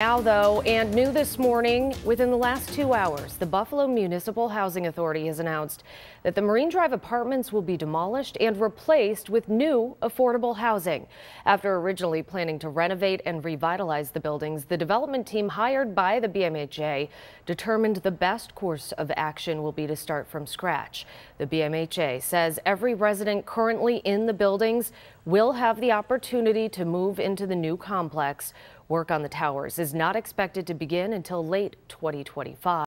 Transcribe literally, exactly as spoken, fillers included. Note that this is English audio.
Now, though, and new this morning, within the last two hours, the Buffalo Municipal Housing Authority has announced that the Marine Drive apartments will be demolished and replaced with new affordable housing. After originally planning to renovate and revitalize the buildings, the development team hired by the B M H A determined the best course of action will be to start from scratch. The B M H A says every resident currently in the buildings will have the opportunity to move into the new complex. Work on the towers is not expected to begin until late twenty twenty-five.